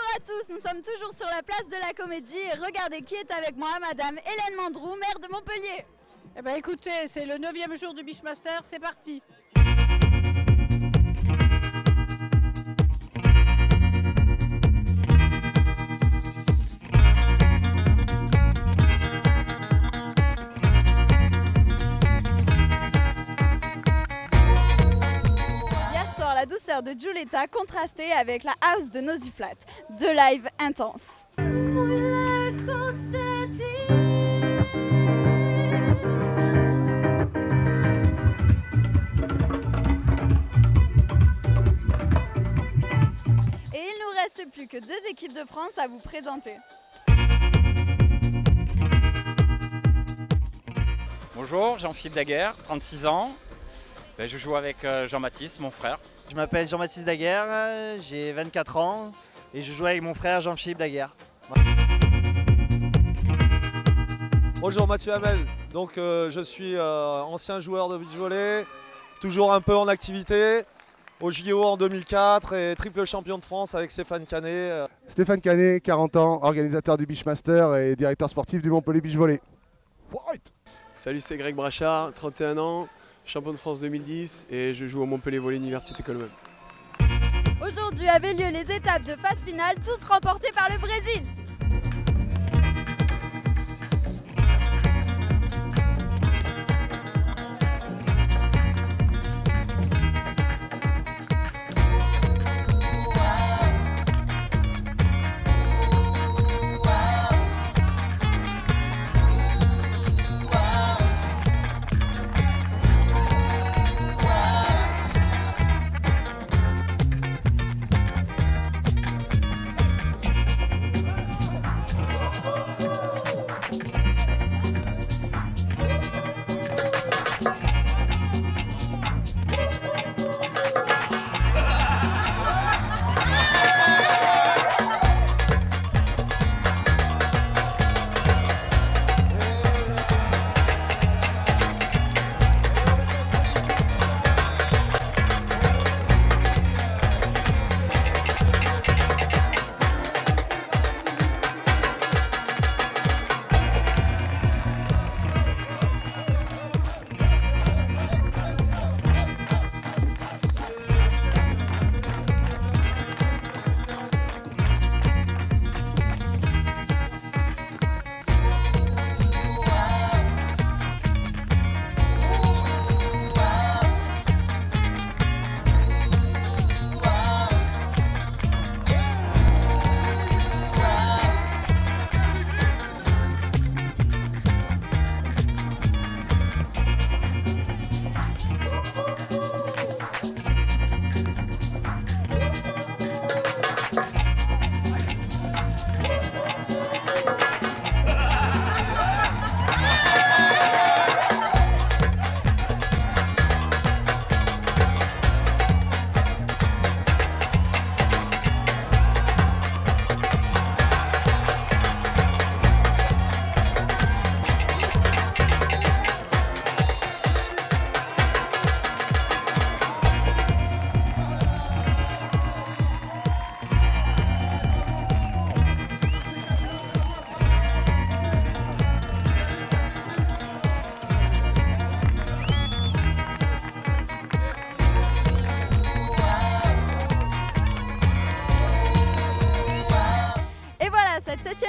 Bonjour à tous, nous sommes toujours sur la place de la Comédie et regardez qui est avec moi, madame Hélène Mandrou, maire de Montpellier. Eh bien écoutez, c'est le 9e jour du Beachmaster, c'est parti. La douceur de Giulietta contrastée avec la house de Nosy Flat. Deux lives intenses. Et il nous reste plus que deux équipes de France à vous présenter. Bonjour, Jean-Philippe Daguerre, 36 ans. Je joue avec Jean-Baptiste, mon frère. Je m'appelle Jean-Baptiste Daguerre, j'ai 24 ans et je joue avec mon frère Jean-Philippe Daguerre. Bonjour, Mathieu Abel. Donc je suis ancien joueur de beach volley, toujours un peu en activité, au JO en 2004 et triple champion de France avec Stéphane Canet. Stéphane Canet, 40 ans, organisateur du Beachmaster et directeur sportif du Montpellier Beach Volley. Salut, c'est Greg Brachat, 31 ans. Champion de France 2010 et je joue au Montpellier Volley Université Columbia. Aujourd'hui avaient lieu les étapes de phase finale, toutes remportées par le Brésil.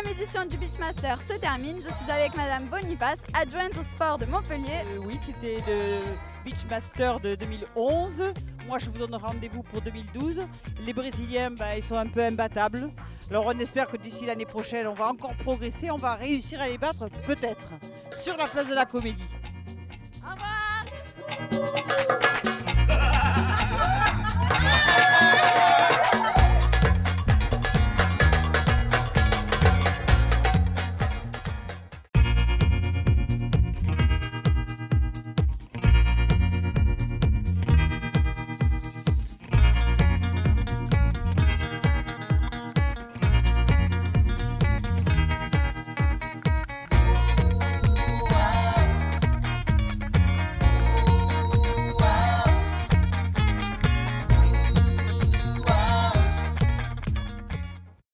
L'édition du Beachmaster se termine. Je suis avec madame Bonipas, adjointe au sport de Montpellier. Oui, c'était le Beachmaster de 2011. Moi, je vous donne rendez-vous pour 2012. Les Brésiliens, ils sont un peu imbattables. Alors, on espère que d'ici l'année prochaine, on va encore progresser. On va réussir à les battre, peut-être, sur la place de la Comédie.